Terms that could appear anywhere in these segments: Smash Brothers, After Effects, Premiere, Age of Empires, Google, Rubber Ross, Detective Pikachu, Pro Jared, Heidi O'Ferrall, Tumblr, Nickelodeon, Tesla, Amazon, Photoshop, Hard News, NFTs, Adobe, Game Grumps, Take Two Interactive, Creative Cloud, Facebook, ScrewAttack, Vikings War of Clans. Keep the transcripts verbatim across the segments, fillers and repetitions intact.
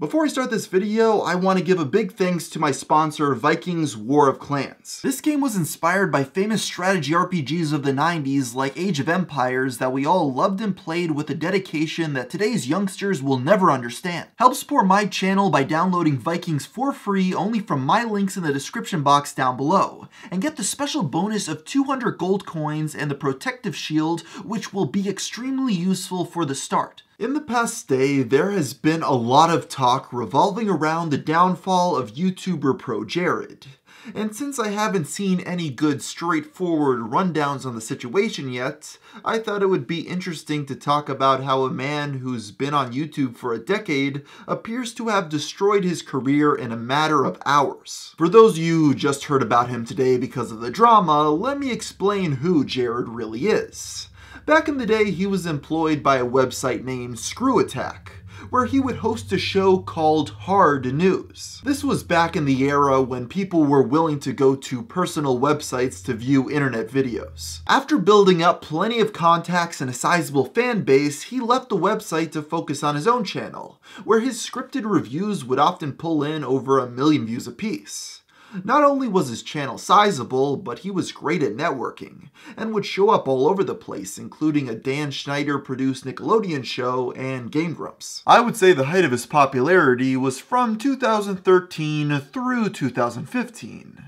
Before I start this video, I want to give a big thanks to my sponsor, Vikings War of Clans. This game was inspired by famous strategy R P Gs of the nineties like Age of Empires that we all loved and played with a dedication that today's youngsters will never understand. Help support my channel by downloading Vikings for free only from my links in the description box down below, and get the special bonus of two hundred gold coins and the protective shield, which will be extremely useful for the start. In the past day, there has been a lot of talk revolving around the downfall of YouTuber Pro Jared. And since I haven't seen any good straightforward rundowns on the situation yet, I thought it would be interesting to talk about how a man who's been on YouTube for a decade appears to have destroyed his career in a matter of hours. For those of you who just heard about him today because of the drama, let me explain who Jared really is. Back in the day, he was employed by a website named ScrewAttack, where he would host a show called Hard News. This was back in the era when people were willing to go to personal websites to view internet videos. After building up plenty of contacts and a sizable fan base, he left the website to focus on his own channel, where his scripted reviews would often pull in over a million views apiece. Not only was his channel sizable, but he was great at networking, and would show up all over the place, including a Dan Schneider-produced Nickelodeon show and Game Grumps. I would say the height of his popularity was from two thousand thirteen through two thousand fifteen.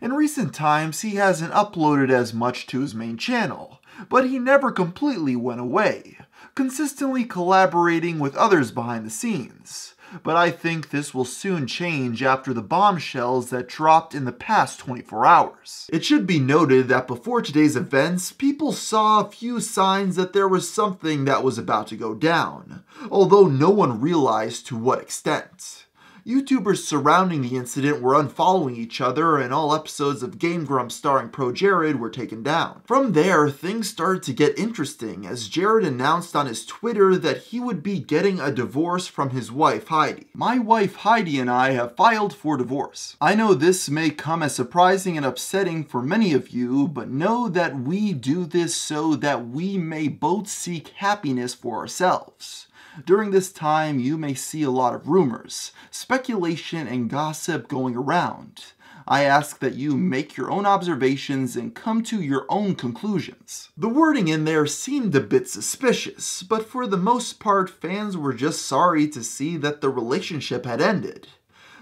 In recent times, he hasn't uploaded as much to his main channel, but he never completely went away, consistently collaborating with others behind the scenes. But I think this will soon change after the bombshells that dropped in the past twenty-four hours. It should be noted that before today's events, people saw a few signs that there was something that was about to go down, although no one realized to what extent. YouTubers surrounding the incident were unfollowing each other, and all episodes of Game Grumps starring Pro Jared were taken down. From there, things started to get interesting as Jared announced on his Twitter that he would be getting a divorce from his wife, Heidi. My wife, Heidi, and I have filed for divorce. I know this may come as surprising and upsetting for many of you, but know that we do this so that we may both seek happiness for ourselves. During this time, you may see a lot of rumors, speculation, and gossip going around. I ask that you make your own observations and come to your own conclusions. The wording in there seemed a bit suspicious, but for the most part, fans were just sorry to see that the relationship had ended.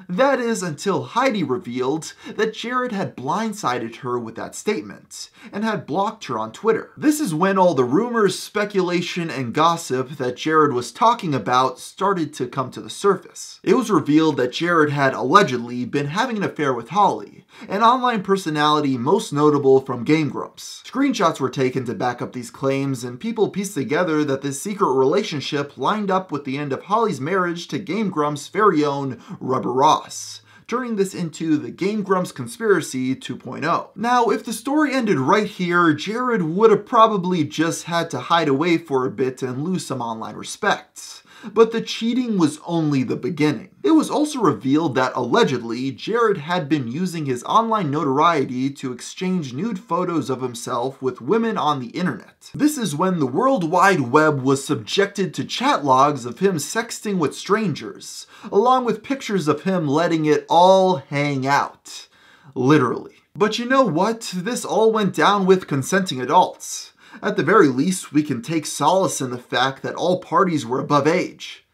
That is, until Heidi revealed that Jared had blindsided her with that statement, and had blocked her on Twitter. This is when all the rumors, speculation, and gossip that Jared was talking about started to come to the surface. It was revealed that Jared had allegedly been having an affair with Holly, an online personality most notable from Game Grumps. Screenshots were taken to back up these claims, and people pieced together that this secret relationship lined up with the end of Holly's marriage to Game Grumps' very own Rubber Ross, turning this into the Game Grumps Conspiracy two point oh. Now, if the story ended right here, Jared would have probably just had to hide away for a bit and lose some online respect. But the cheating was only the beginning. It was also revealed that allegedly, Jared had been using his online notoriety to exchange nude photos of himself with women on the internet. This is when the World Wide Web was subjected to chat logs of him sexting with strangers, along with pictures of him letting it all hang out. Literally. But you know what? This all went down with consenting adults. At the very least, we can take solace in the fact that all parties were above age.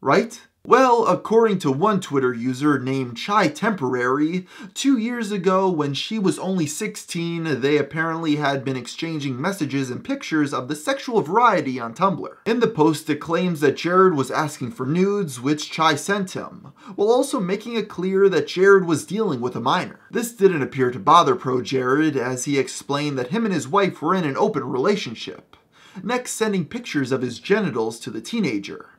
Right? Well, according to one Twitter user named Chai Temporary, two years ago when she was only sixteen, they apparently had been exchanging messages and pictures of the sexual variety on Tumblr. In the post, it claims that Jared was asking for nudes, which Chai sent him, while also making it clear that Jared was dealing with a minor. This didn't appear to bother Pro Jared, as he explained that him and his wife were in an open relationship, next sending pictures of his genitals to the teenager.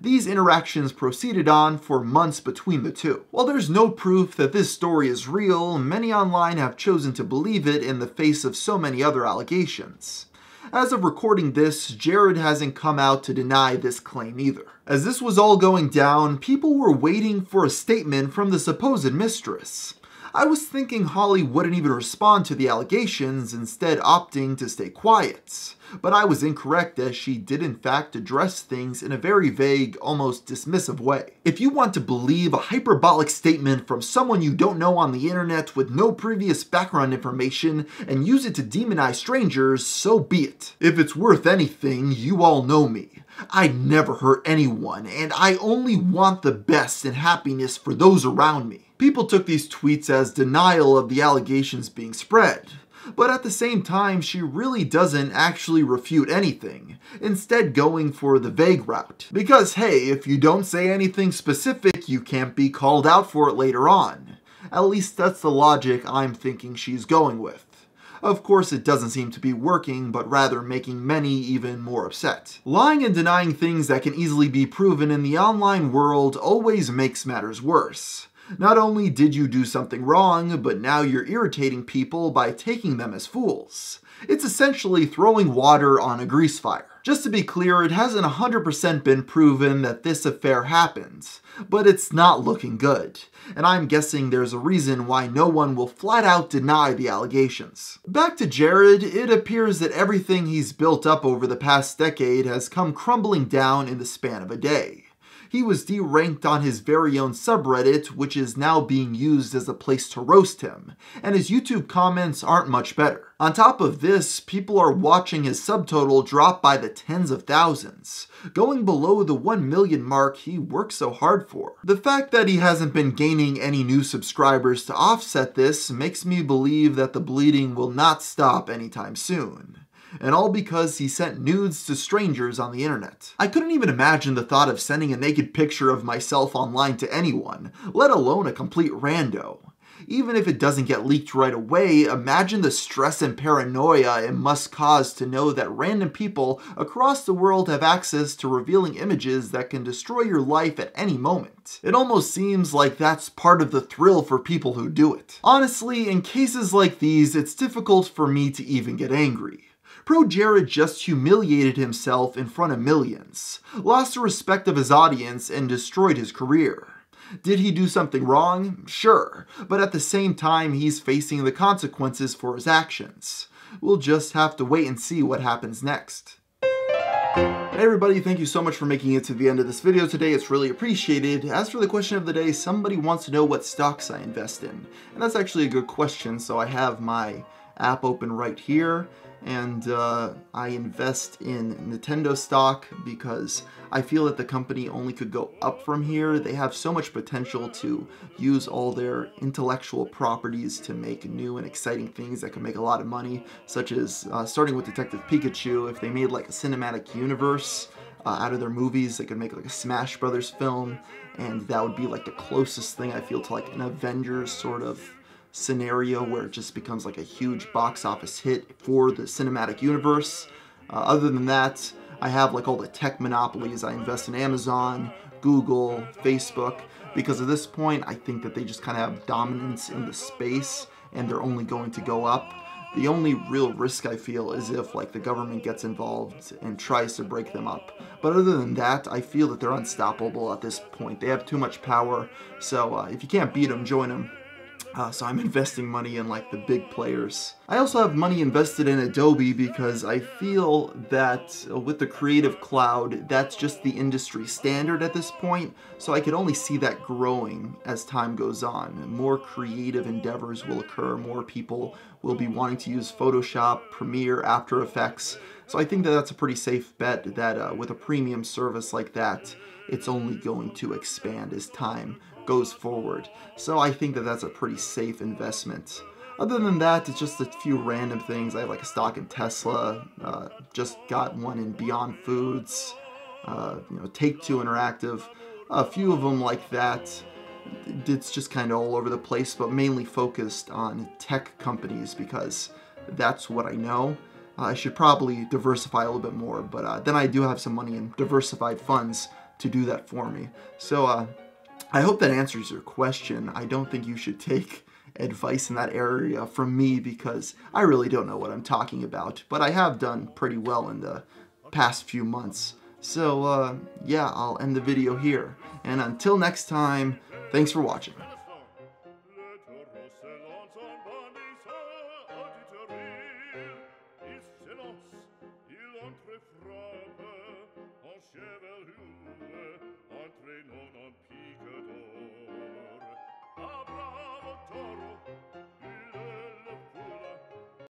These interactions proceeded on for months between the two. While there's no proof that this story is real, many online have chosen to believe it in the face of so many other allegations. As of recording this, Jared hasn't come out to deny this claim either. As this was all going down, people were waiting for a statement from the supposed mistress. I was thinking Holly wouldn't even respond to the allegations, instead opting to stay quiet. but I was incorrect as she did in fact address things in a very vague, almost dismissive way. If you want to believe a hyperbolic statement from someone you don't know on the internet with no previous background information and use it to demonize strangers, so be it. If it's worth anything, you all know me. I never hurt anyone, and I only want the best and happiness for those around me. People took these tweets as denial of the allegations being spread, but at the same time, she really doesn't actually refute anything, instead going for the vague route. Because hey, if you don't say anything specific, you can't be called out for it later on. At least that's the logic I'm thinking she's going with. Of course, it doesn't seem to be working, but rather making many even more upset. Lying and denying things that can easily be proven in the online world always makes matters worse. Not only did you do something wrong, but now you're irritating people by taking them as fools. It's essentially throwing water on a grease fire. Just to be clear, it hasn't one hundred percent been proven that this affair happens, but it's not looking good, and I'm guessing there's a reason why no one will flat out deny the allegations. Back to Jared, it appears that everything he's built up over the past decade has come crumbling down in the span of a day. He was deranked on his very own subreddit, which is now being used as a place to roast him, and his YouTube comments aren't much better. On top of this, people are watching his subtotal drop by the tens of thousands, going below the one million mark he worked so hard for. The fact that he hasn't been gaining any new subscribers to offset this makes me believe that the bleeding will not stop anytime soon. And all because he sent nudes to strangers on the internet. I couldn't even imagine the thought of sending a naked picture of myself online to anyone, let alone a complete rando. Even if it doesn't get leaked right away, imagine the stress and paranoia it must cause to know that random people across the world have access to revealing images that can destroy your life at any moment. It almost seems like that's part of the thrill for people who do it. Honestly, in cases like these, it's difficult for me to even get angry. Pro Jared just humiliated himself in front of millions, lost the respect of his audience, and destroyed his career. Did he do something wrong? Sure, but at the same time, he's facing the consequences for his actions. We'll just have to wait and see what happens next. Hey everybody, thank you so much for making it to the end of this video today, it's really appreciated. As for the question of the day, somebody wants to know what stocks I invest in, and that's actually a good question, so I have my app open right here. And uh, I invest in Nintendo stock because I feel that the company only could go up from here. They have so much potential to use all their intellectual properties to make new and exciting things that can make a lot of money, such as uh, starting with Detective Pikachu. If they made like a cinematic universe uh, out of their movies, they could make like a Smash Brothers film, and that would be like the closest thing I feel to like an Avengers sort of scenario where it just becomes like a huge box office hit for the cinematic universe. Uh, other than that, I have like all the tech monopolies. I invest in Amazon, Google, Facebook, because at this point I think that they just kind of have dominance in the space and they're only going to go up. The only real risk I feel is if like the government gets involved and tries to break them up. But other than that, I feel that they're unstoppable at this point. They have too much power, so uh, if you can't beat them, join them. Uh, so I'm investing money in like the big players. I also have money invested in Adobe because I feel that uh, with the Creative Cloud, that's just the industry standard at this point. So I could only see that growing as time goes on. More creative endeavors will occur. More people will be wanting to use Photoshop, Premiere, After Effects. So I think that that's a pretty safe bet that uh, with a premium service like that, it's only going to expand as time goes forward. So I think that that's a pretty safe investment. Other than that, it's just a few random things. I have like a stock in Tesla, uh, just got one in Beyond Foods, uh, you know, Take Two Interactive, a few of them like that. It's just kind of all over the place, but mainly focused on tech companies because that's what I know. Uh, I should probably diversify a little bit more, but uh, then I do have some money in diversified funds to do that for me. So, uh, I hope that answers your question. I don't think you should take advice in that area from me because I really don't know what I'm talking about, but I have done pretty well in the past few months. So uh, yeah, I'll end the video here. And until next time, thanks for watching.